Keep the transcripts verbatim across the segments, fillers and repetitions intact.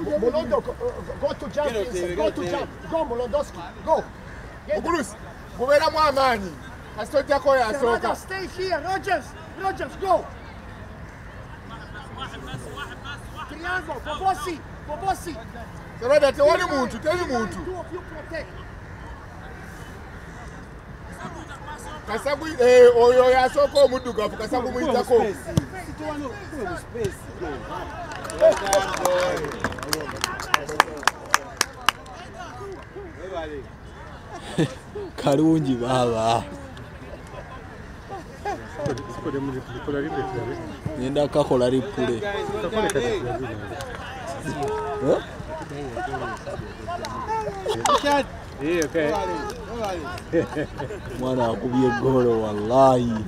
Molondo, go to jump. Go to jump. Go, Molodowski. Go. O Cruz, governa more money. I still take away a soccer. Stay here, Rogers. Rogers, go. Triângulo, Bobosi, Bobosi. Sadat, tell him what to tell him what to. Two of you protect. Casagui, eh, oyo ya soko muduga, Casagui muita ko. Space. Karungi baba. Nenda kakola ripule. Huh? Yeah, okay. Mwana akubye golo wallahi.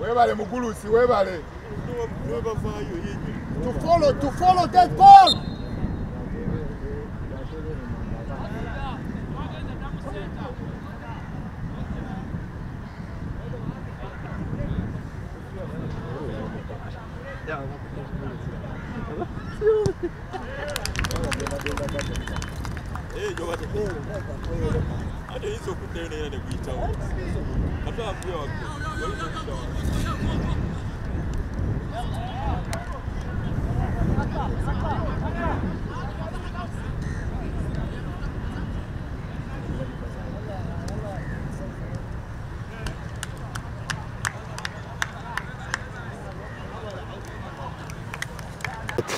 Webale mugulusi webale. To follow, to follow that ball.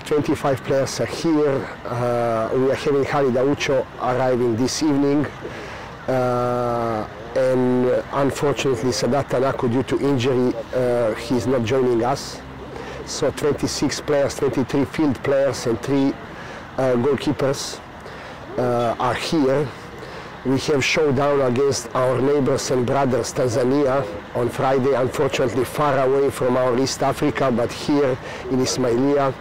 twenty-five players are here. Uh, we are having Harry Daucho arriving this evening. Uh, and unfortunately, Sadat Tanako, due to injury, uh, he's not joining us. So twenty-six players, twenty-three field players and three uh, goalkeepers uh, are here. We have showdown against our neighbors and brothers Tanzania on Friday, unfortunately far away from our East Africa, but here in Ismailia.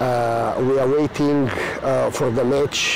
Uh, we are waiting uh, for the match